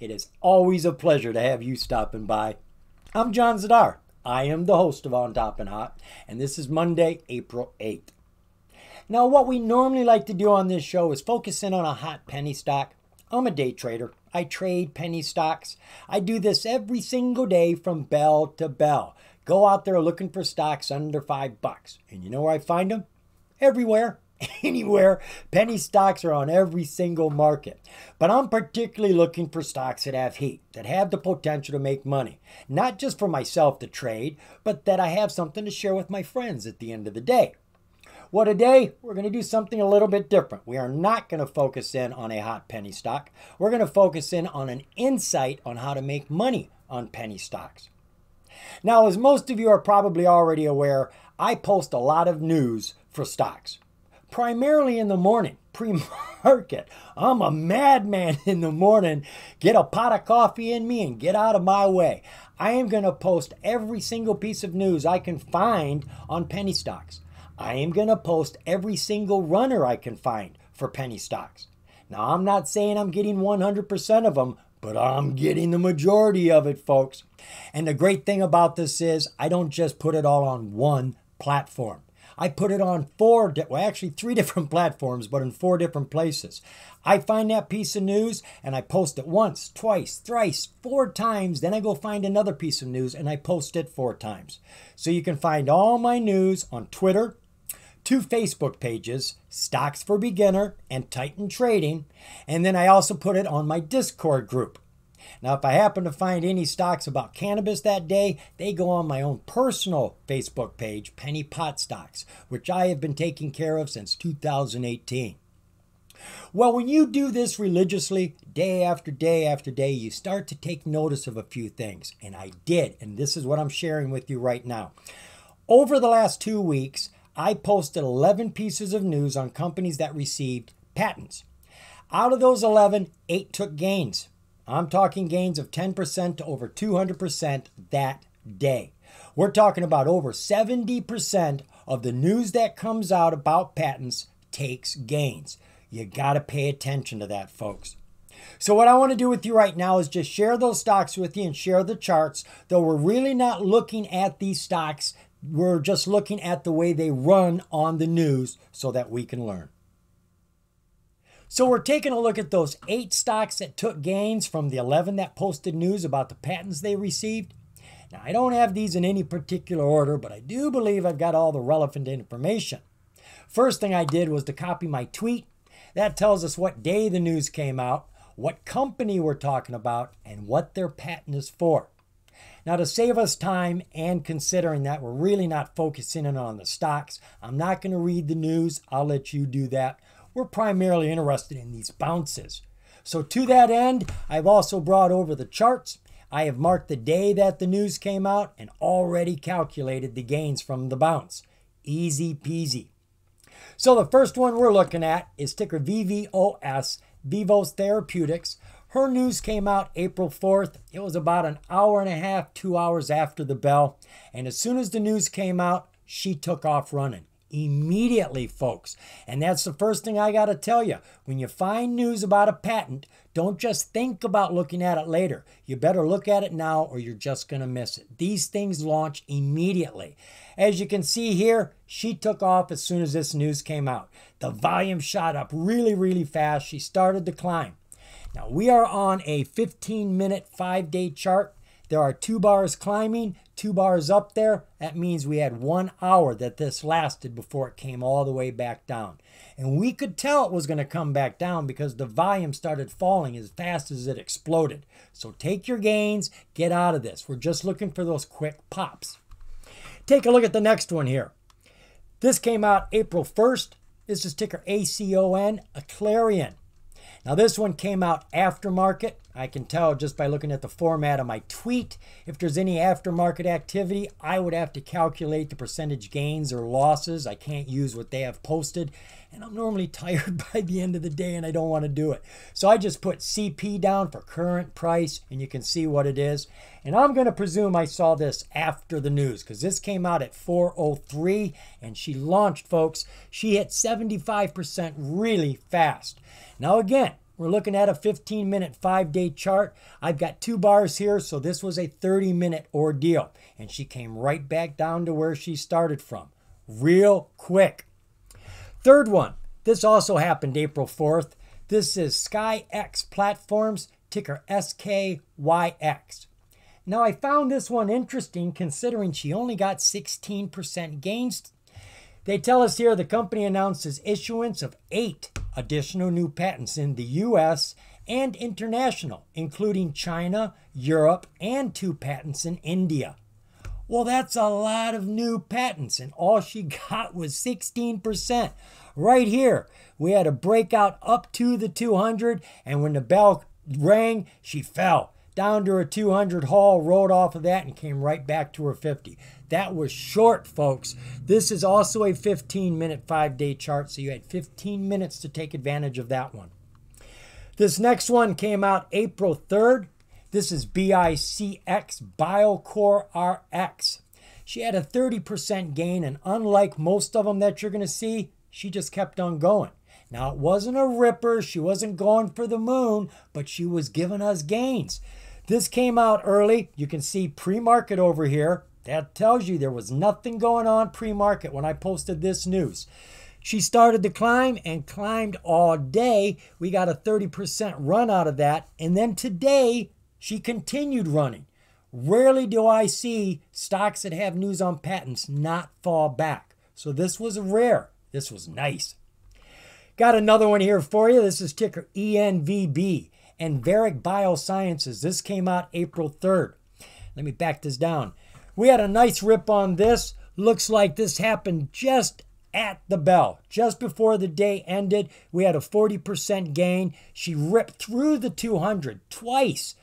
It is always a pleasure to have you stopping by. I'm John Zidar. I am the host of On Top and Hot, and this is Monday, April 8th. Now, what we normally like to do on this show is focus in on a hot penny stock. I'm a day trader. I trade penny stocks. I do this every single day from bell to bell. Go out there looking for stocks under $5. And you know where I find them? Everywhere, anywhere. Penny stocks are on every single market. But I'm particularly looking for stocks that have heat, that have the potential to make money. Not just for myself to trade, but that I have something to share with my friends at the end of the day. Well, today, we're going to do something a little bit different. We are not going to focus in on a hot penny stock. We're going to focus in on an insight on how to make money on penny stocks. Now, as most of you are probably already aware, I post a lot of news for stocks, primarily in the morning, pre-market. I'm a madman in the morning. Get a pot of coffee in me and get out of my way. I am going to post every single piece of news I can find on penny stocks. I am going to post every single runner I can find for penny stocks. Now, I'm not saying I'm getting 100% of them, but I'm getting the majority of it, folks. And the great thing about this is I don't just put it all on one platform. I put it on three different platforms, but in four different places. I find that piece of news and I post it once, twice, thrice, four times. Then I go find another piece of news and I post it four times. So you can find all my news on Twitter, two Facebook pages, Stocks for Beginner and Titan Trading, and then I also put it on my Discord group. Now, if I happen to find any stocks about cannabis that day, they go on my own personal Facebook page, Penny Pot Stocks, which I have been taking care of since 2018. Well, when you do this religiously, day after day after day, you start to take notice of a few things, and I did, and this is what I'm sharing with you right now. Over the last 2 weeks, I posted 11 pieces of news on companies that received patents. Out of those 11, 8 took gains. I'm talking gains of 10% to over 200% that day. We're talking about over 70% of the news that comes out about patents takes gains. You got to pay attention to that, folks. So what I want to do with you right now is just share those stocks with you and share the charts, though we're really not looking at these stocks. We're just looking at the way they run on the news so that we can learn. So we're taking a look at those 8 stocks that took gains from the 11 that posted news about the patents they received. Now, I don't have these in any particular order, but I do believe I've got all the relevant information. First thing I did was to copy my tweet. That tells us what day the news came out, what company we're talking about, and what their patent is for. Now, to save us time and considering that we're really not focusing in on the stocks, I'm not going to read the news. I'll let you do that. We're primarily interested in these bounces. So to that end, I've also brought over the charts. I have marked the day that the news came out and already calculated the gains from the bounce. Easy peasy. So the first one we're looking at is ticker VVOS, Vivos Therapeutics. Her news came out April 4th. It was about an hour and a half, 2 hours after the bell. And as soon as the news came out, she took off running. Immediately, folks. And that's the first thing I got to tell you. When you find news about a patent, don't just think about looking at it later. You better look at it now or you're just going to miss it. These things launch immediately. As you can see here, she took off as soon as this news came out. The volume shot up really, really fast. She started to climb. Now, we are on a 15-minute, 5-day chart. There are 2 bars climbing, 2 bars up there. That means we had 1 hour that this lasted before it came all the way back down. And we could tell it was going to come back down because the volume started falling as fast as it exploded. So take your gains, get out of this. We're just looking for those quick pops. Take a look at the next one here. This came out April 1st. This is ticker ACON, Aclarion. Now, this one came out aftermarket. I can tell just by looking at the format of my tweet. If there's any aftermarket activity, I would have to calculate the percentage gains or losses. I can't use what they have posted. And I'm normally tired by the end of the day, and I don't want to do it. So I just put CP down for current price, and you can see what it is. And I'm going to presume I saw this after the news because this came out at 4:03, and she launched, folks. She hit 75% really fast. Now, again, We're looking at a 15-minute, 5-day chart. I've got 2 bars here, so this was a 30-minute ordeal. And she came right back down to where she started from. Real quick. Third one. This also happened April 4th. This is SkyX Platforms, ticker SKYX. Now, I found this one interesting considering she only got 16% gains. They tell us here the company announces issuance of 8 additional new patents in the U.S. and international, including China, Europe, and 2 patents in India. Well, that's a lot of new patents, and all she got was 16%. Right here, we had a breakout up to the 200, and when the bell rang, she fell down to her 200 haul, rolled off of that, and came right back to her 50. That was short, folks. This is also a 15-minute, 5-day chart, so you had 15 minutes to take advantage of that one. This next one came out April 3rd. This is BICX, BioCore RX. She had a 30% gain, and unlike most of them that you're going to see, she just kept on going. Now, it wasn't a ripper. She wasn't going for the moon, but she was giving us gains. This came out early. You can see pre-market over here. That tells you there was nothing going on pre-market when I posted this news. She started to climb and climbed all day. We got a 30% run out of that. And then today, she continued running. Rarely do I see stocks that have news on patents not fall back. So this was rare. This was nice. Got another one here for you. This is ticker ENVB, Enveric Biosciences. This came out April 3rd. Let me back this down. We had a nice rip on this. Looks like this happened just at the bell. Just before the day ended, we had a 40% gain. She ripped through the 200 twice.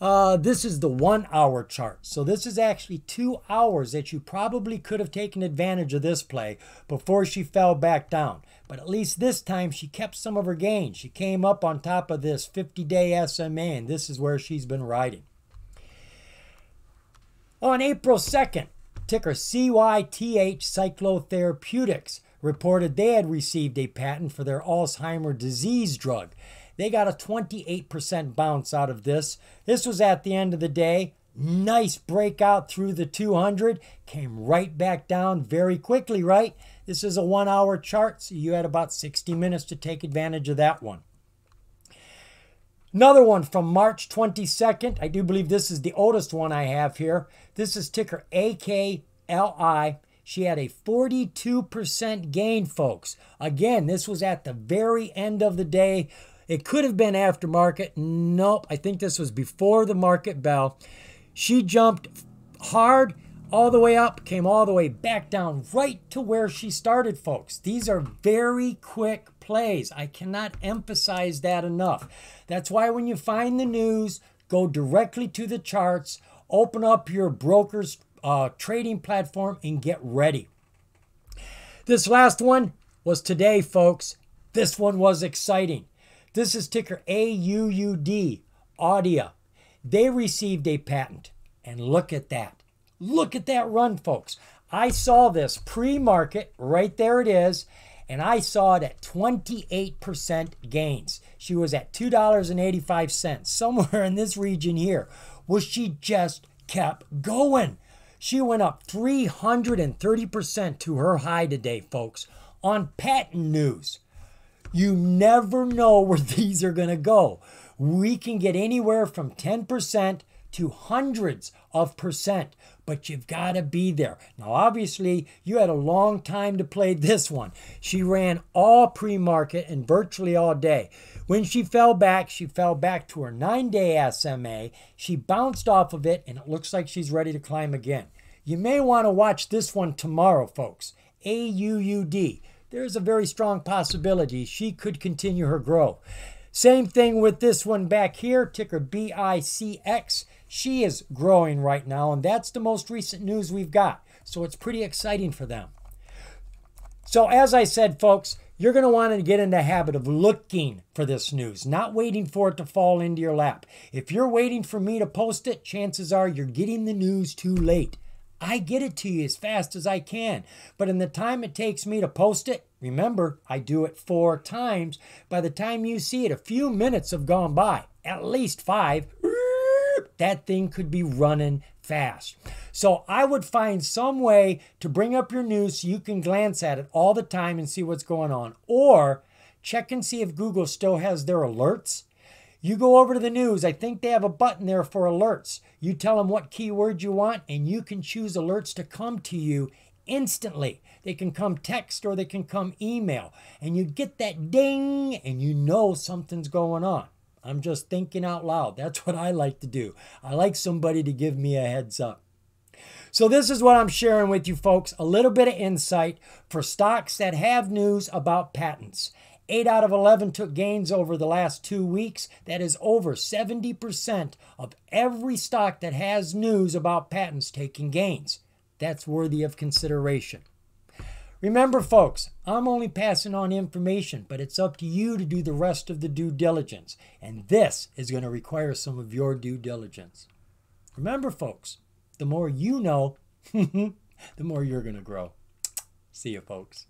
This is the 1-hour chart. So this is actually 2 hours that you probably could have taken advantage of this play before she fell back down. But at least this time she kept some of her gains. She came up on top of this 50-day SMA, and this is where she's been riding. On April 2nd, ticker CYTH, Cyclotherapeutics, reported they had received a patent for their Alzheimer's disease drug. They got a 28% bounce out of this. This was at the end of the day. Nice breakout through the 200. Came right back down very quickly, right? This is a 1-hour chart, so you had about 60 minutes to take advantage of that one. Another one from March 22nd. I do believe this is the oldest one I have here. This is ticker AKLI. She had a 42% gain, folks. Again, this was at the very end of the day. It could have been after market. Nope, I think this was before the market bell. She jumped hard all the way up, came all the way back down right to where she started, folks. These are very quick plays. I cannot emphasize that enough. That's why when you find the news, go directly to the charts, open up your broker's trading platform, and get ready. This last one was today, folks. This one was exciting. This is ticker AUUD, Audia. They received a patent, and look at that. Look at that run, folks. I saw this pre-market, right there it is, and I saw it at 28% gains. She was at $2.85, somewhere in this region here. Well, she just kept going. She went up 330% to her high today, folks, on patent news. You never know where these are going to go. We can get anywhere from 10% to hundreds of percent, but you've got to be there. Now, obviously, you had a long time to play this one. She ran all pre-market and virtually all day. When she fell back to her 9-day SMA. She bounced off of it, and it looks like she's ready to climb again. You may want to watch this one tomorrow, folks. AUUD. There's a very strong possibility she could continue her growth. Same thing with this one back here, ticker BICX. She is growing right now, and that's the most recent news we've got. So it's pretty exciting for them. So as I said, folks, you're going to want to get in the habit of looking for this news, not waiting for it to fall into your lap. If you're waiting for me to post it, chances are you're getting the news too late. I get it to you as fast as I can, but in the time it takes me to post it, Remember, I do it 4 times. By the time you see it, a few minutes have gone by, at least 5. That thing could be running fast. So I would find some way to bring up your news so you can glance at it all the time and see what's going on. Or check and see if Google still has their alerts. You go over to the news. I think they have a button there for alerts. You tell them what keyword you want, and you can choose alerts to come to you instantly. They can come text or they can come email. And you get that ding, and you know something's going on. I'm just thinking out loud. That's what I like to do. I like somebody to give me a heads up. So this is what I'm sharing with you folks. A little bit of insight for stocks that have news about patents. 8 out of 11 took gains over the last 2 weeks. That is over 70% of every stock that has news about patents taking gains. That's worthy of consideration. Remember, folks, I'm only passing on information, but it's up to you to do the rest of the due diligence. And this is going to require some of your due diligence. Remember, folks, the more you know, the more you're going to grow. See you, folks.